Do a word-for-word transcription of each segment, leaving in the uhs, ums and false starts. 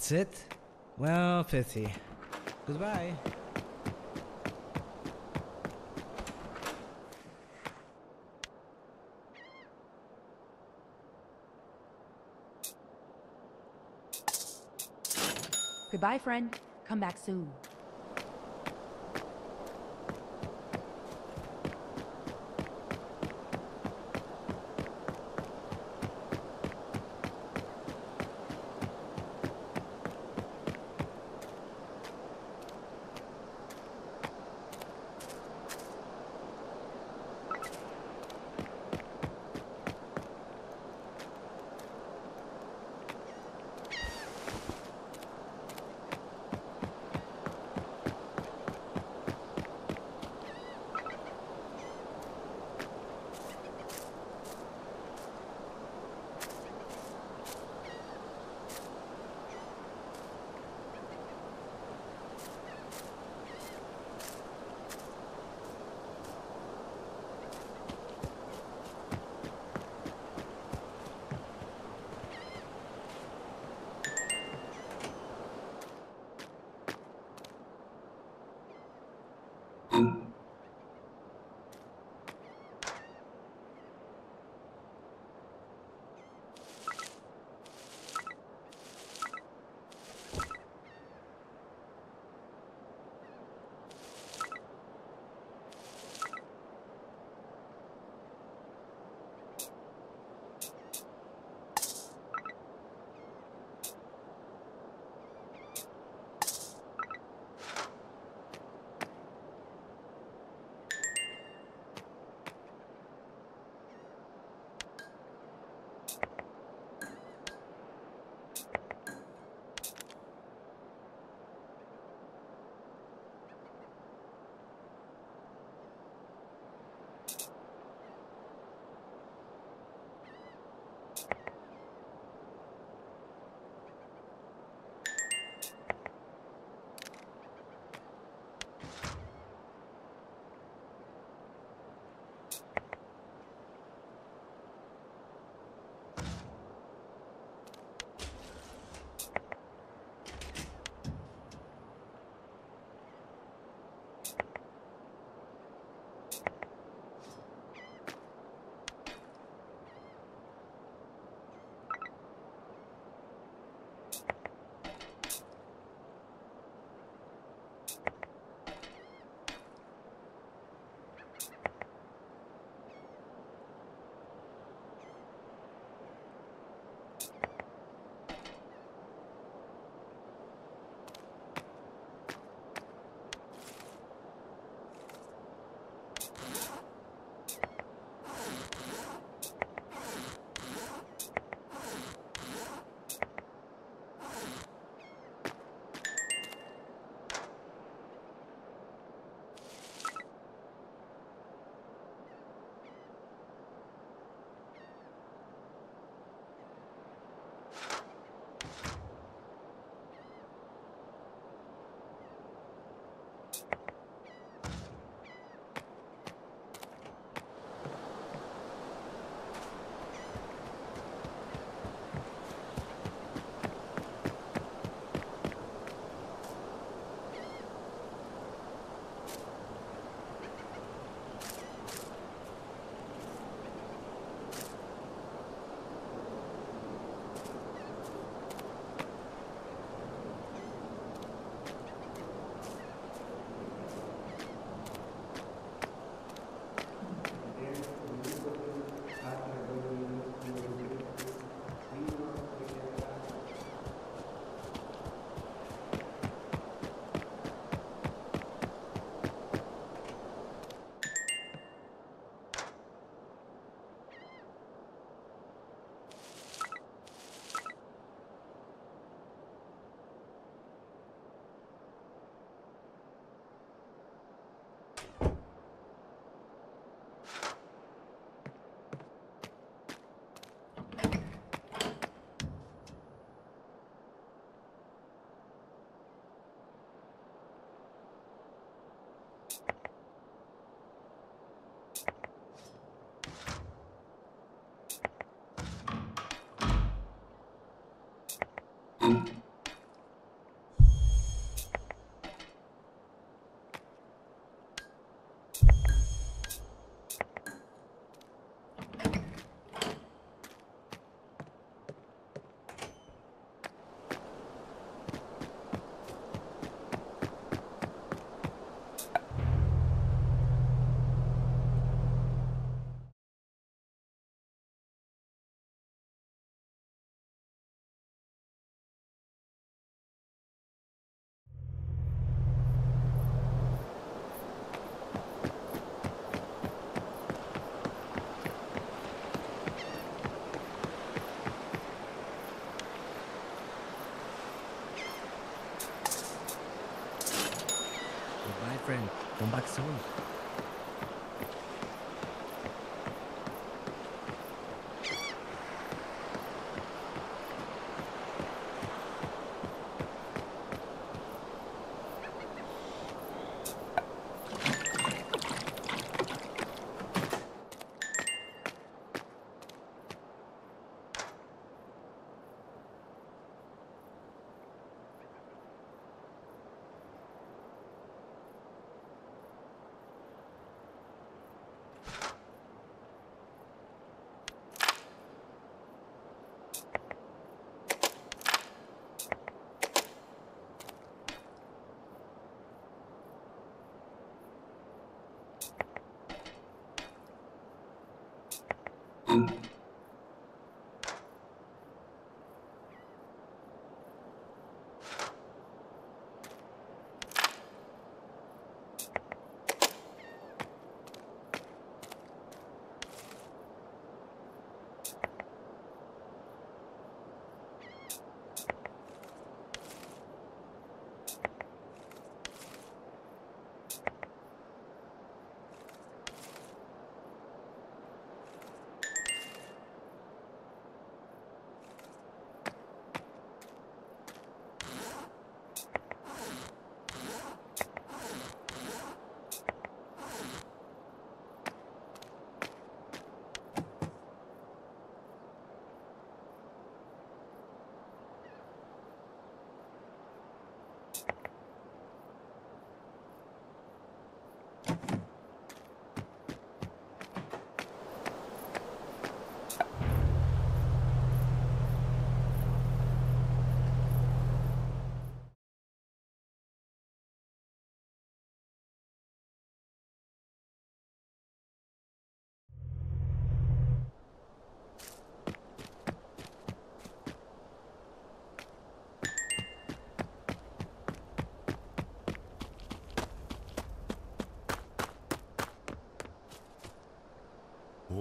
That's it? Well, pity. Goodbye. Goodbye, friend. Come back soon.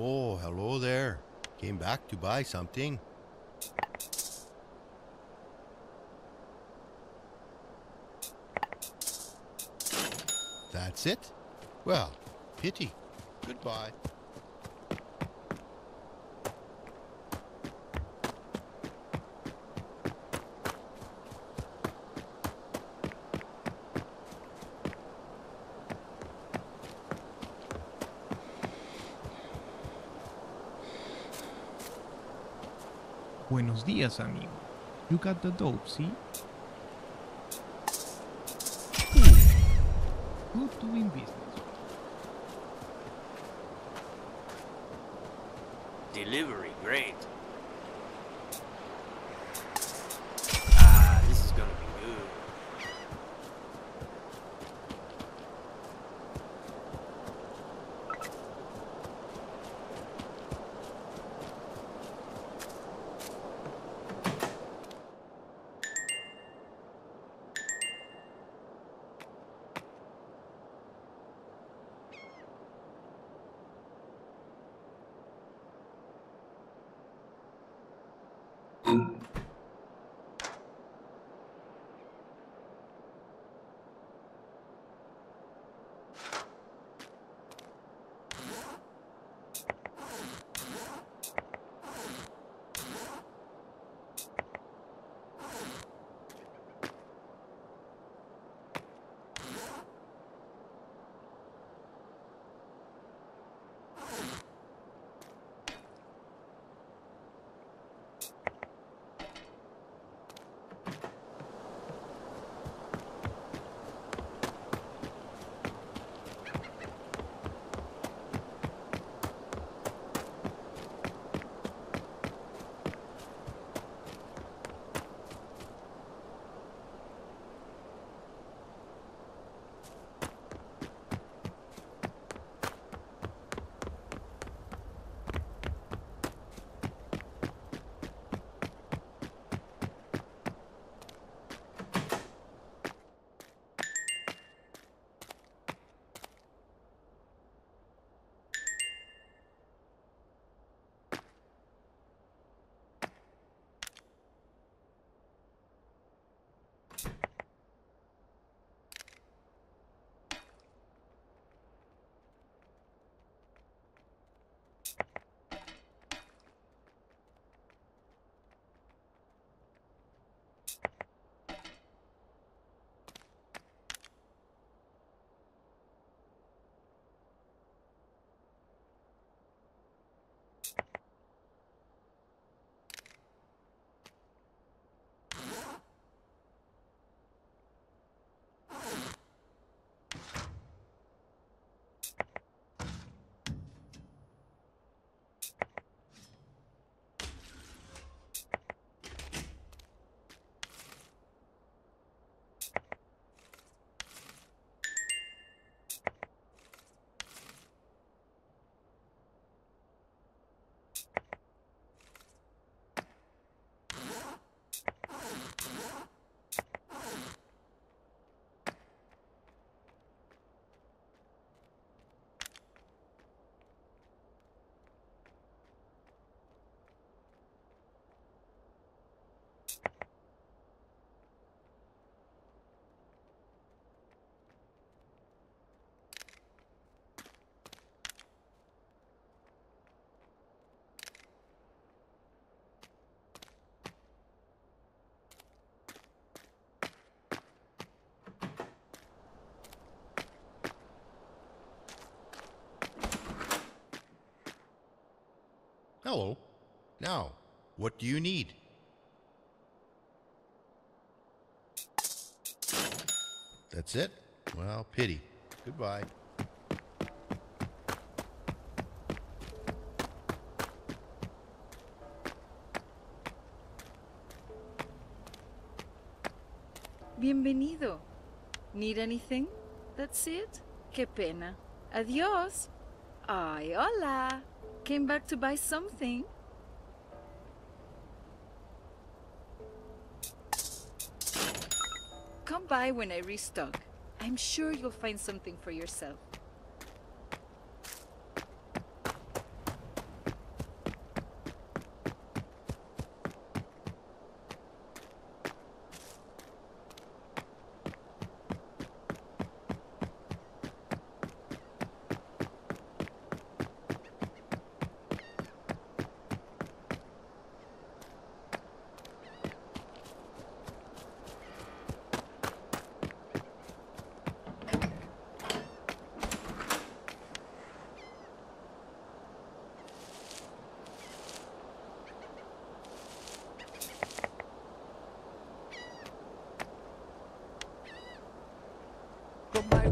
Oh, hello there. Came back to buy something. That's it? Well, pity. Goodbye. Buenos días, amigo. You got the dope, see? Cool. Good doing business. Delivery, great. Ah, this is gonna be good. Hello. Now, what do you need? That's it? Well, pity. Goodbye. Bienvenido. Need anything? That's it? Qué pena. Adiós. Ay, hola. Came back to buy something. Come by when I restock. I'm sure you'll find something for yourself.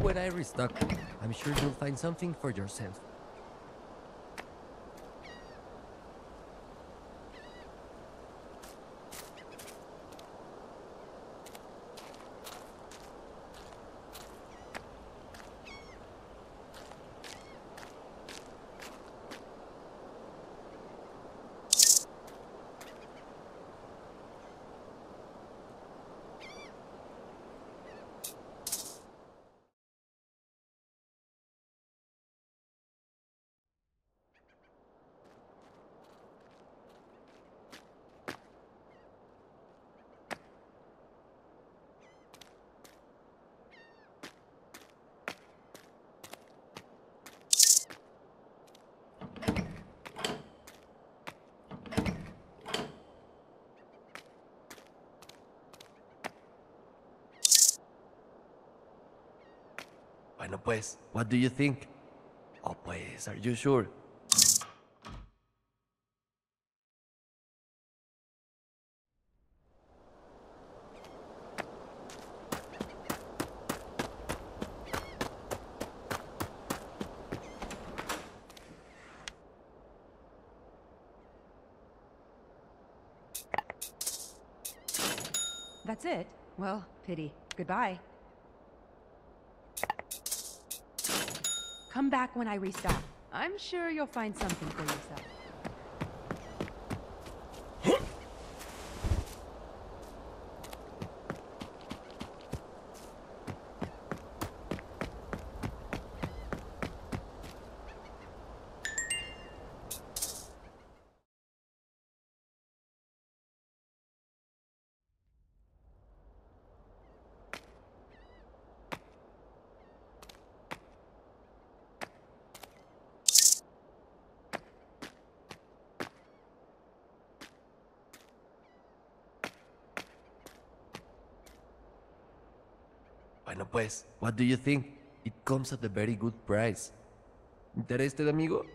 When I restock, I'm sure you'll find something for yourself. Bueno, pues, what do you think? Oh, pues, are you sure? That's it? Well, pity. Goodbye. Come back when I restock. I'm sure you'll find something for yourself. Bueno, pues, what do you think? It comes at a very good price. ¿Interested, amigo?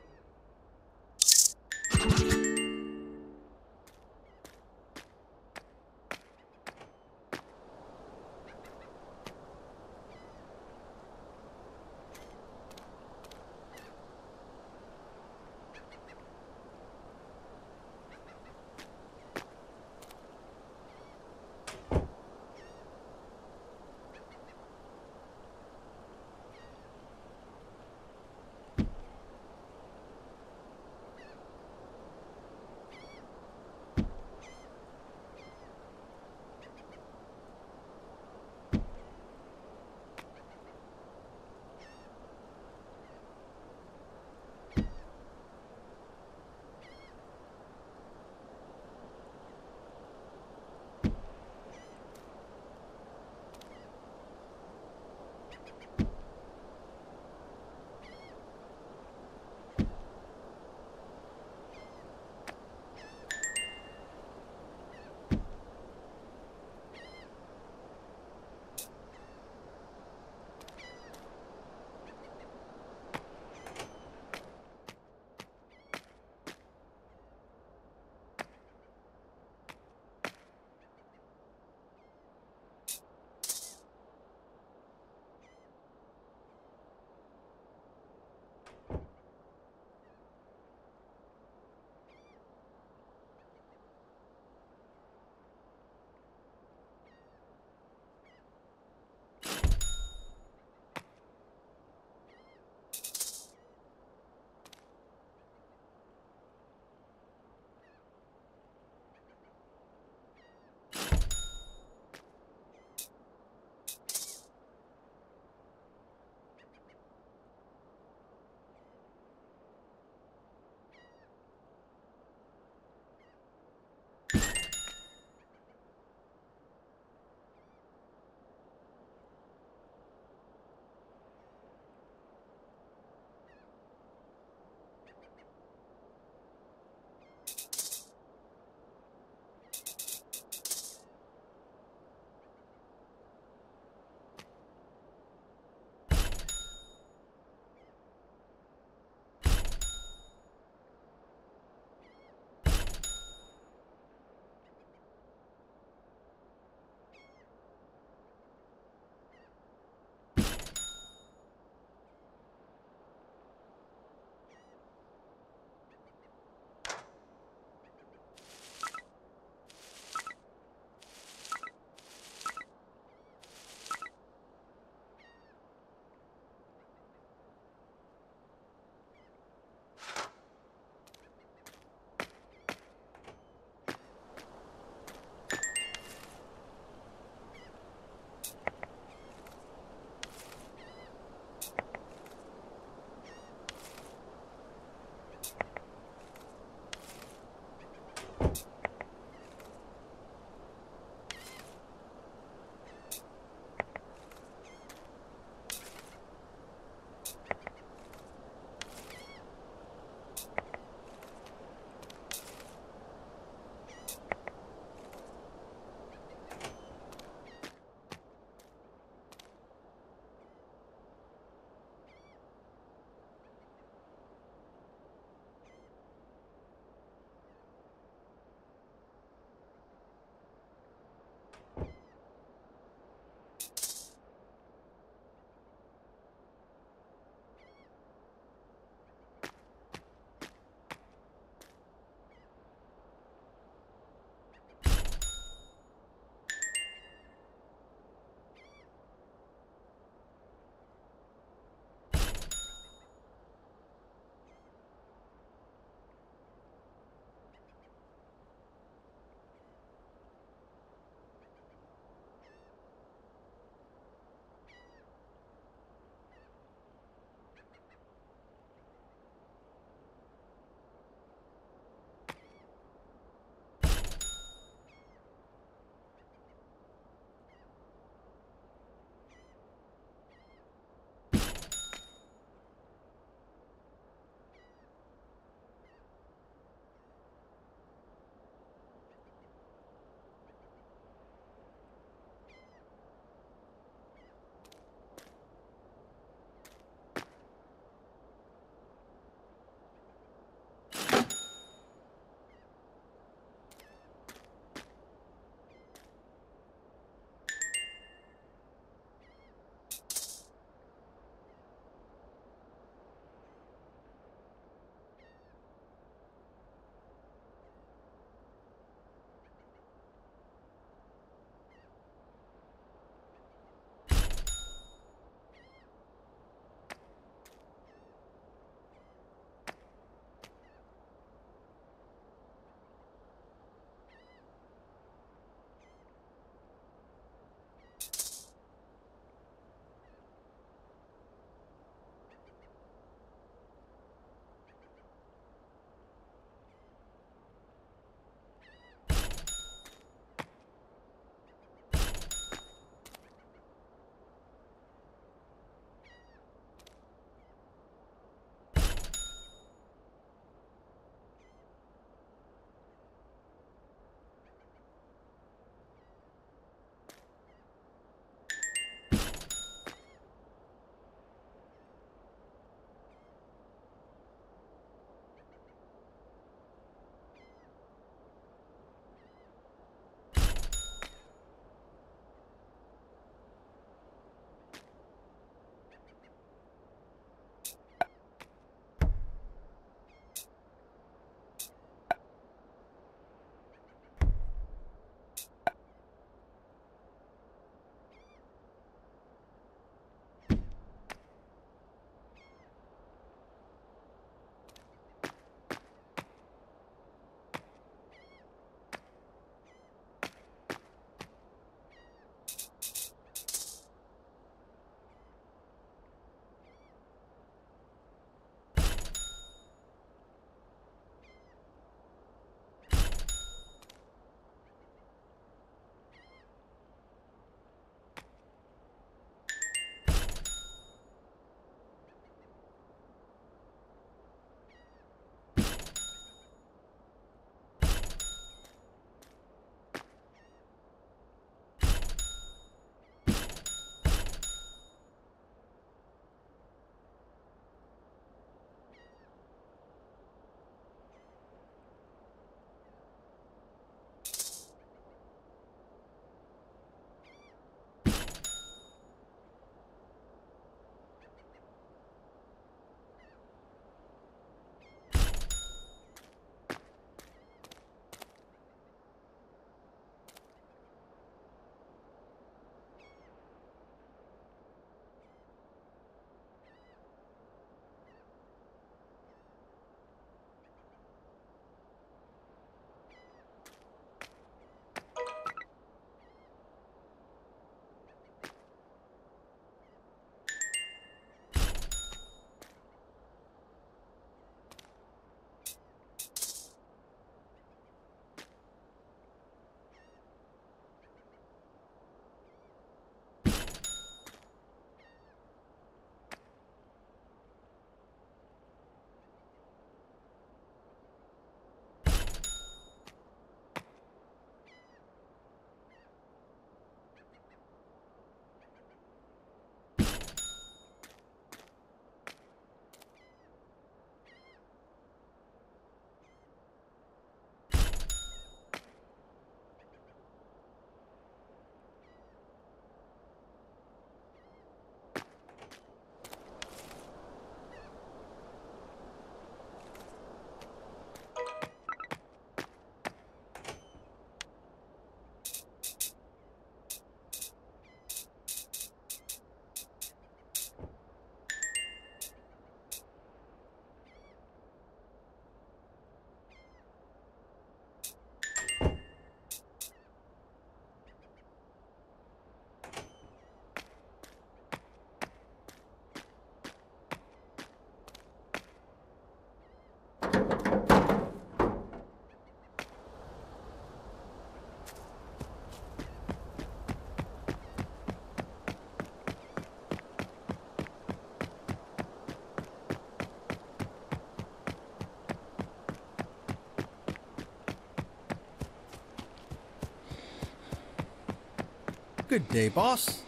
Good day, boss.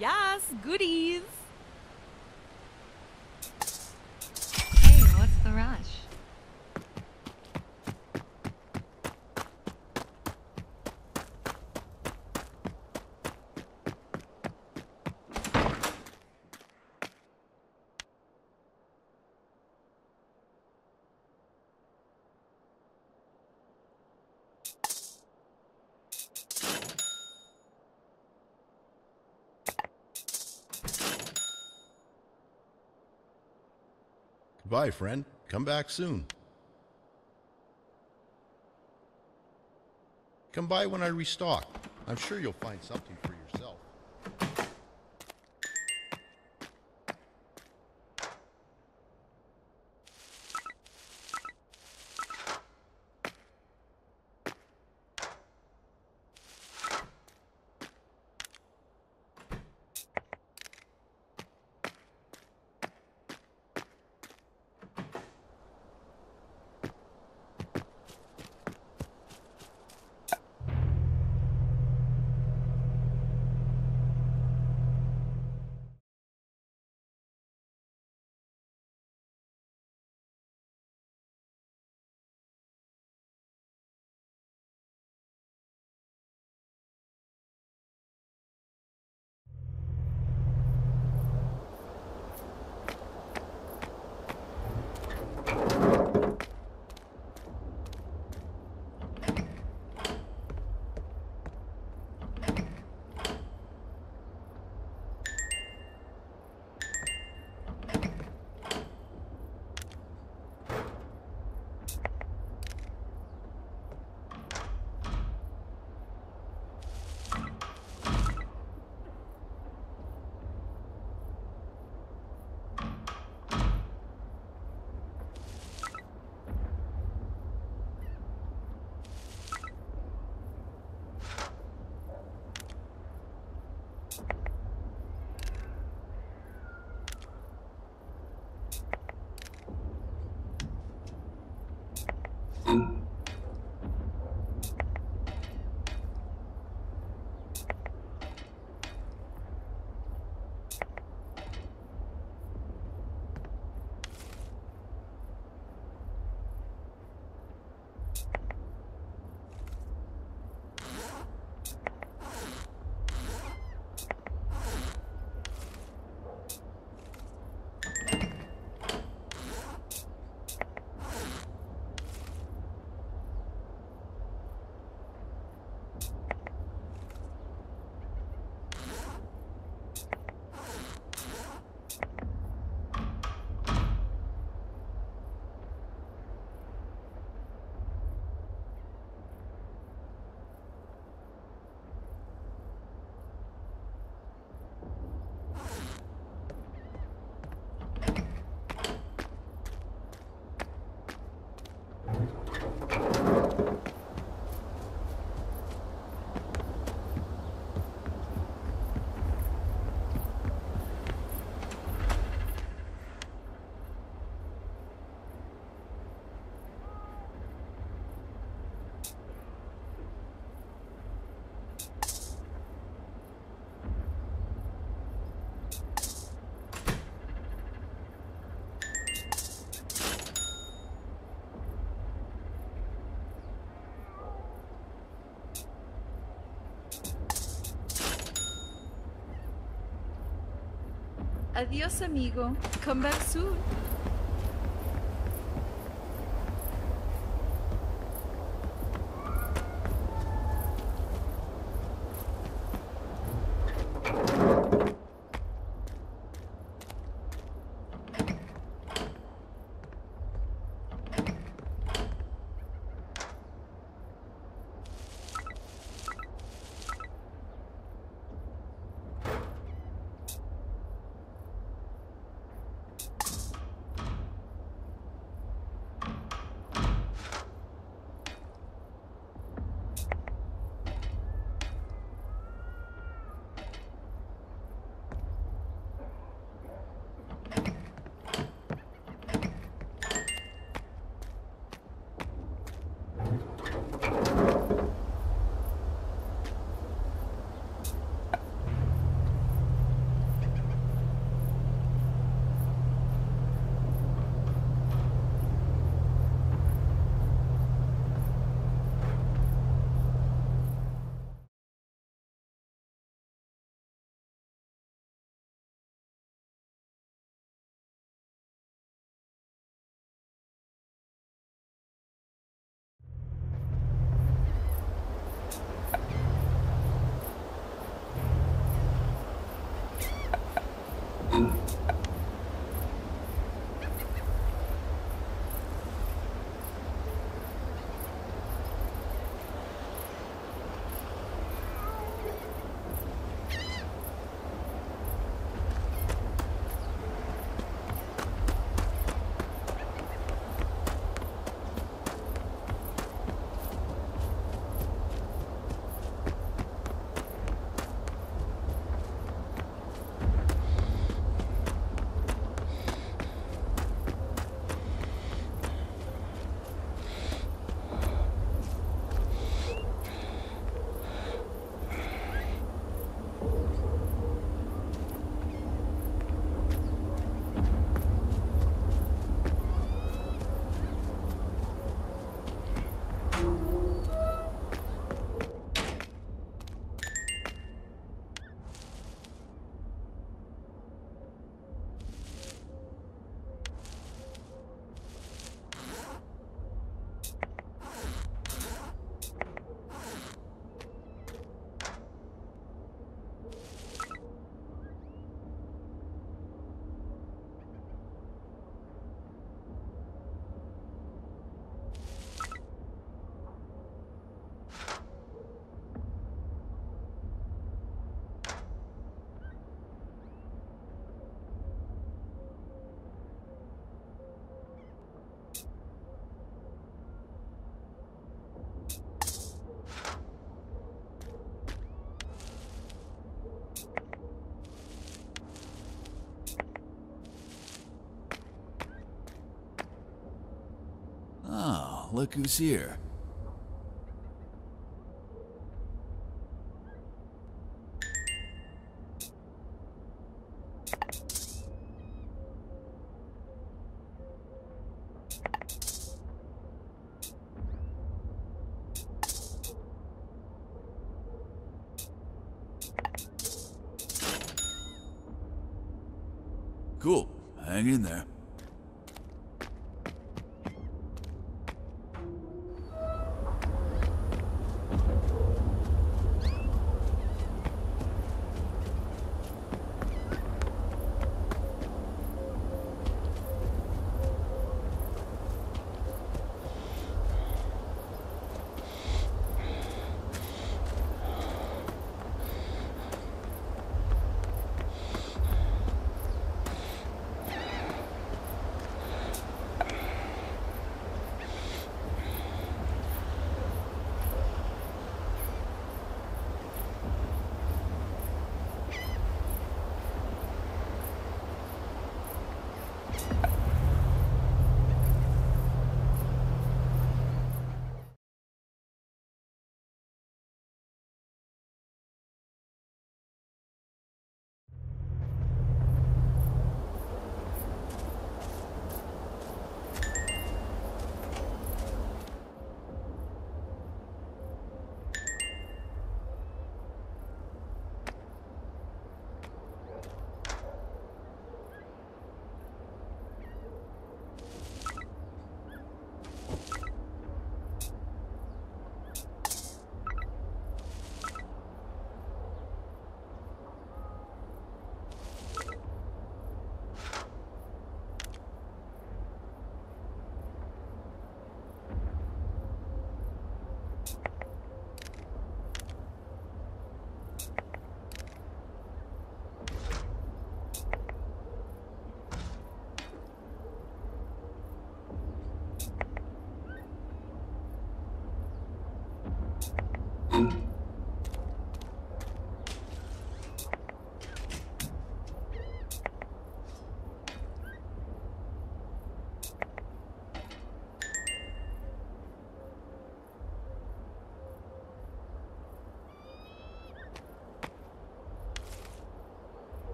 Yes, goodies! Hey, what's the rush? Bye, friend. Come back soon. Come by when I restock. I'm sure you'll find something for yourself. Adiós, amigo. Come back soon. Look who's here. Cool. Hang in there.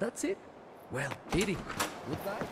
That's it. Well, pity. Goodbye.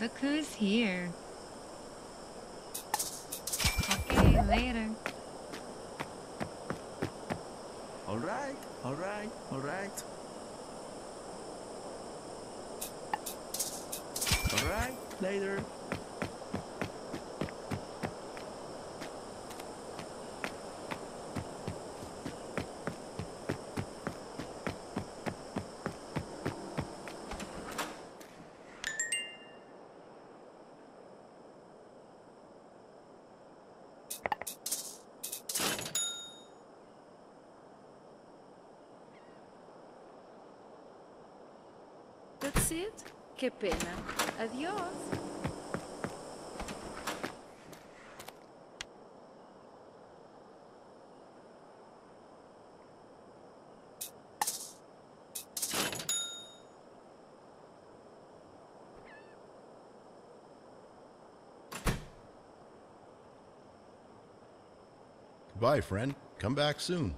Look who's here. Okay, later. All right, all right, all right. All right, later. That's it. Qué pena. Adiós. Goodbye, friend. Come back soon.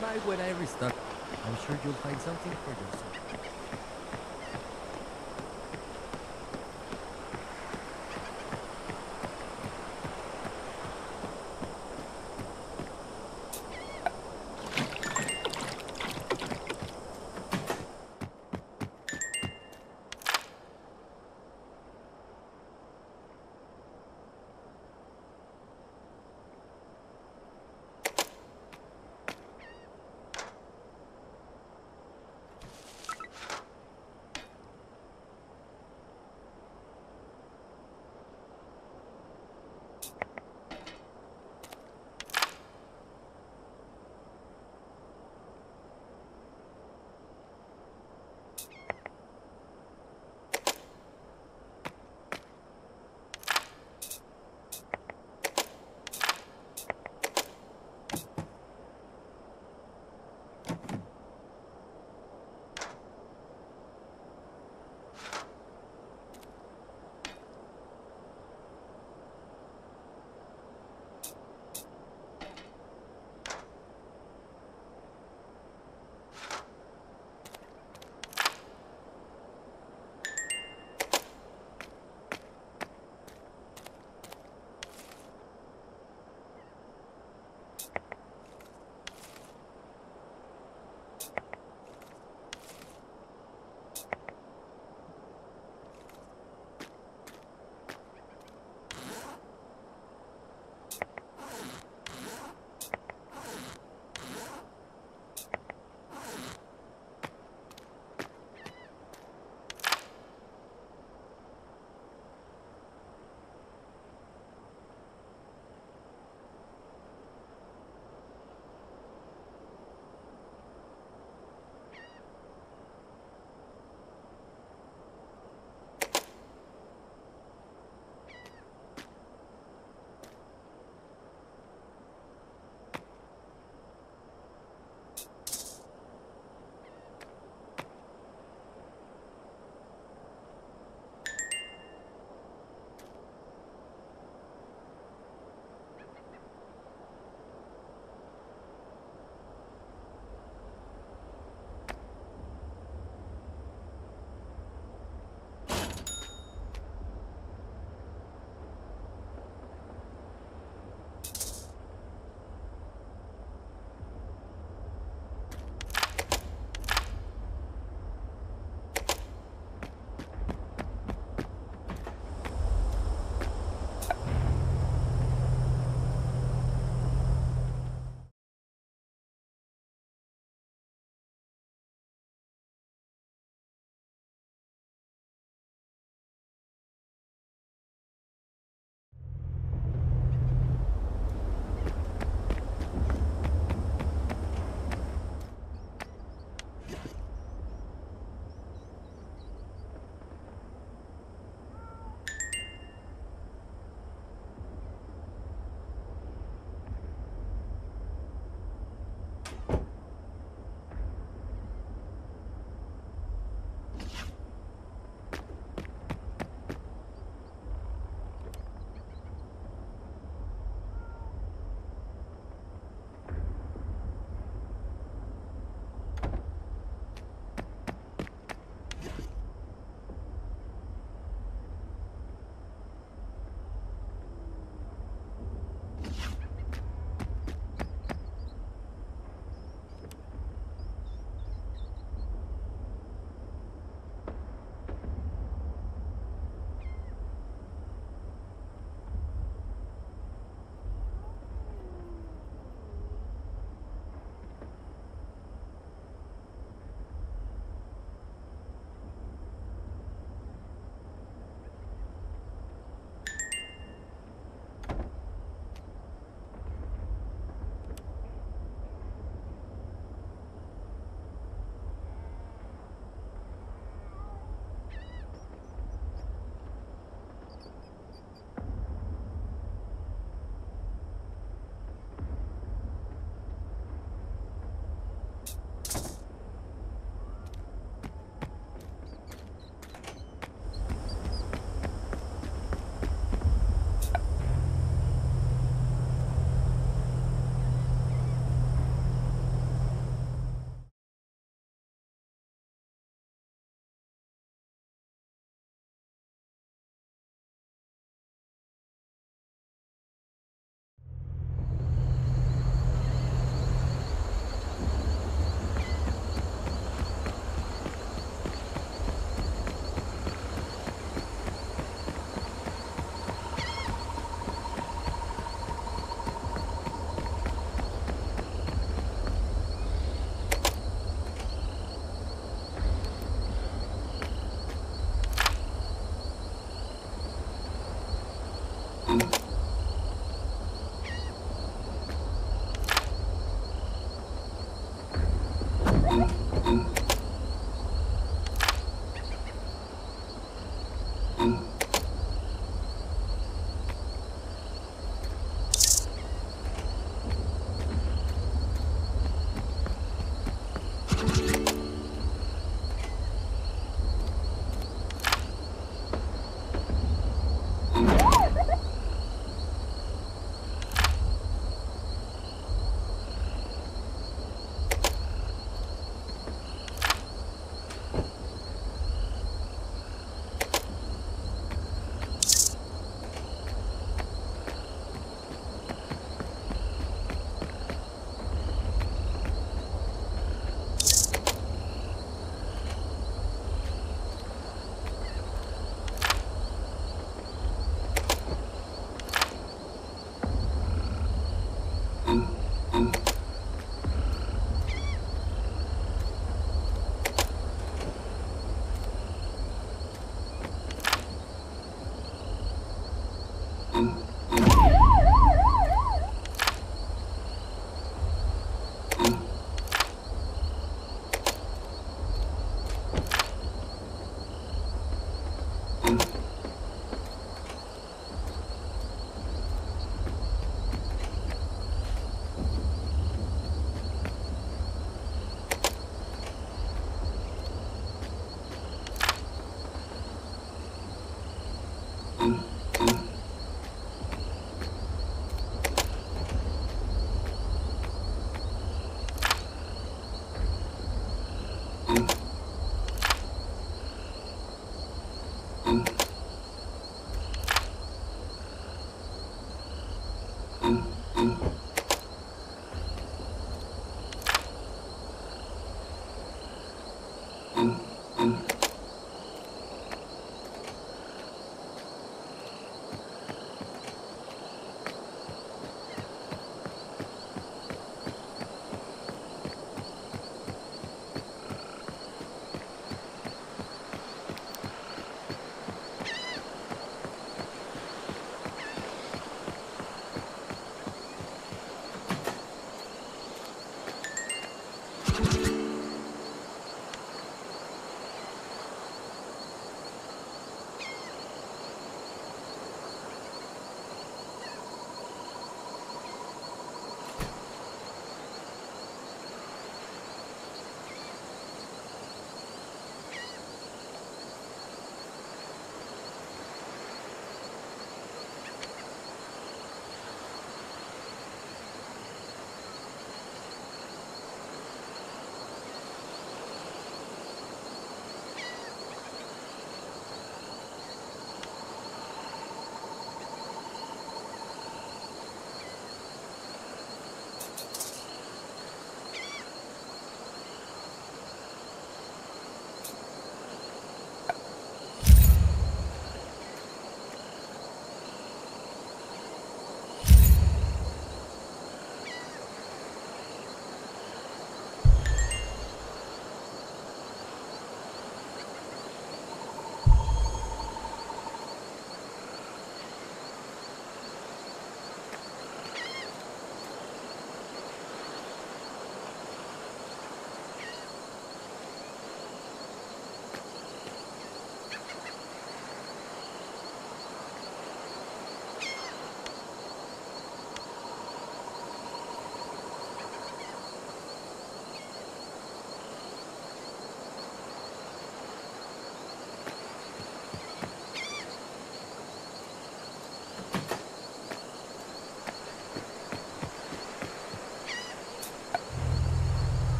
come by when I restock. I'm sure you'll find something for yourself.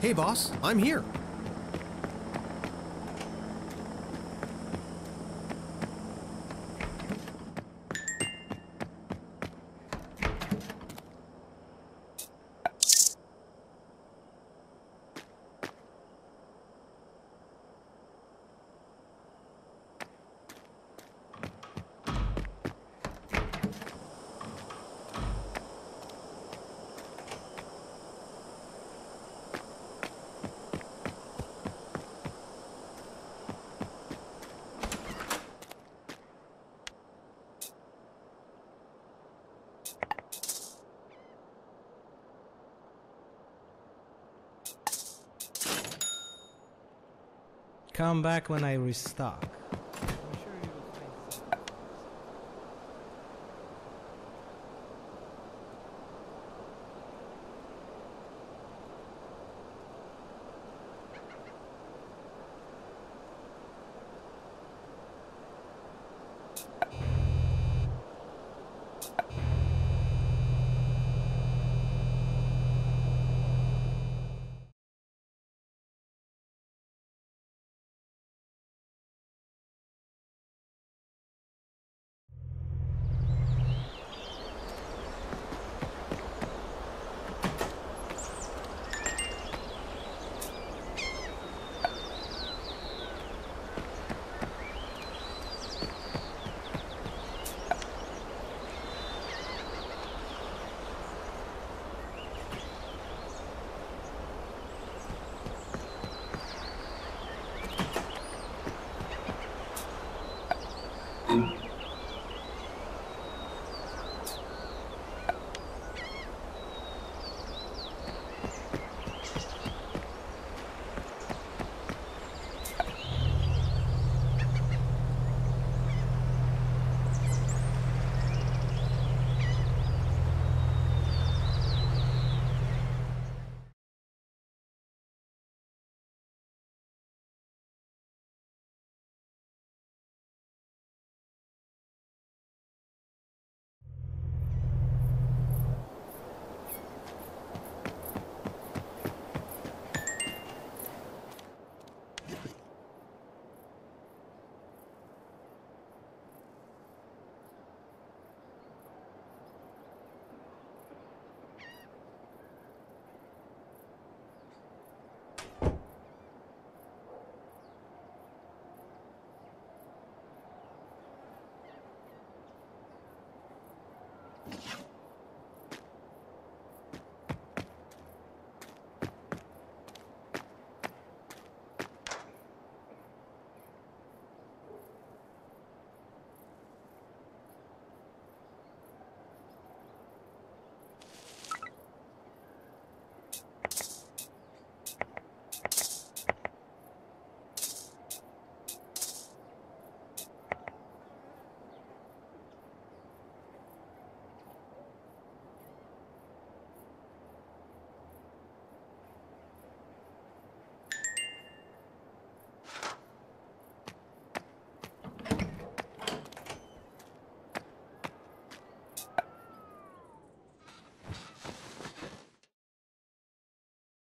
Hey, boss, I'm here. Come back when I restock.